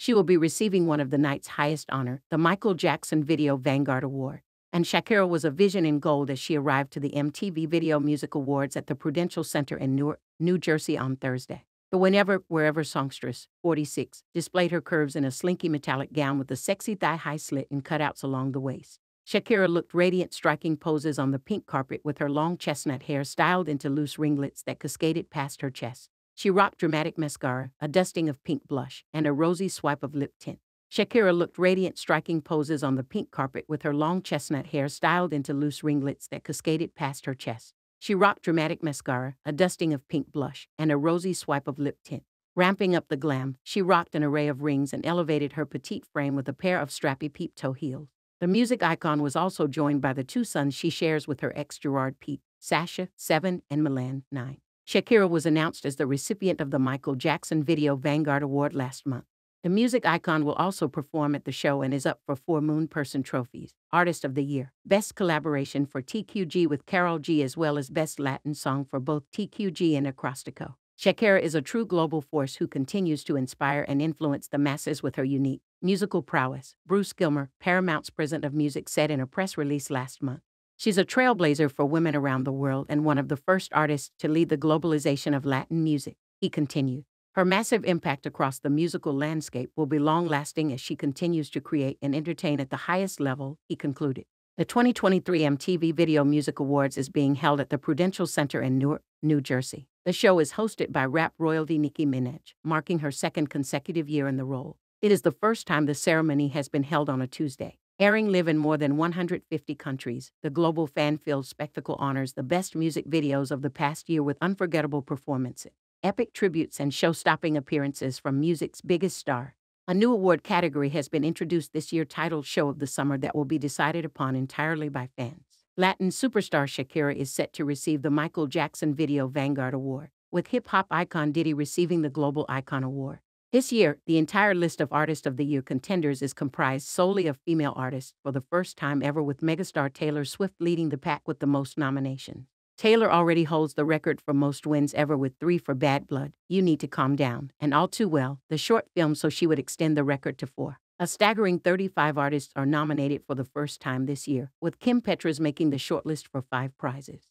She will be receiving one of the night's highest honor, the Michael Jackson Video Vanguard Award. And Shakira was a vision in gold as she arrived to the MTV Video Music Awards at the Prudential Center in Newark, New Jersey on Thursday. The Whenever, Wherever songstress, 46, displayed her curves in a slinky metallic gown with a sexy thigh-high slit and cutouts along the waist. Shakira looked radiant, striking poses on the pink carpet with her long chestnut hair styled into loose ringlets that cascaded past her chest. She rocked dramatic mascara, a dusting of pink blush, and a rosy swipe of lip tint. Shakira looked radiant, striking poses on the pink carpet with her long chestnut hair styled into loose ringlets that cascaded past her chest. She rocked dramatic mascara, a dusting of pink blush, and a rosy swipe of lip tint. Ramping up the glam, she rocked an array of rings and elevated her petite frame with a pair of strappy peep-toe heels. The music icon was also joined by the two sons she shares with her ex Gerard Pique, Sasha, 7, and Milan, 9. Shakira was announced as the recipient of the Michael Jackson Video Vanguard Award last month. The music icon will also perform at the show and is up for 4 Moon Person Trophies, Artist of the Year, Best Collaboration for TQG with Karol G, as well as Best Latin Song for both TQG and Acróstico. Shakira is a true global force who continues to inspire and influence the masses with her unique musical prowess, Bruce Gilmer, Paramount's President of Music, said in a press release last month. She's a trailblazer for women around the world and one of the first artists to lead the globalization of Latin music, he continued. Her massive impact across the musical landscape will be long-lasting as she continues to create and entertain at the highest level, he concluded. The 2023 MTV Video Music Awards is being held at the Prudential Center in Newark, New Jersey. The show is hosted by rap royalty Nicki Minaj, marking her second consecutive year in the role. It is the first time the ceremony has been held on a Tuesday. Airing live in more than 150 countries, the global fan-filled spectacle honors the best music videos of the past year with unforgettable performances, epic tributes, and show-stopping appearances from music's biggest star. A new award category has been introduced this year titled Show of the Summer that will be decided upon entirely by fans. Latin superstar Shakira is set to receive the Michael Jackson Video Vanguard Award, with hip-hop icon Diddy receiving the Global Icon Award. This year, the entire list of Artist of the Year contenders is comprised solely of female artists for the first time ever, with megastar Taylor Swift leading the pack with the most nominations. Taylor already holds the record for most wins ever with 3 for Bad Blood, You Need to Calm Down, and All Too Well, the short film, so she would extend the record to 4. A staggering 35 artists are nominated for the first time this year, with Kim Petras making the shortlist for 5 prizes.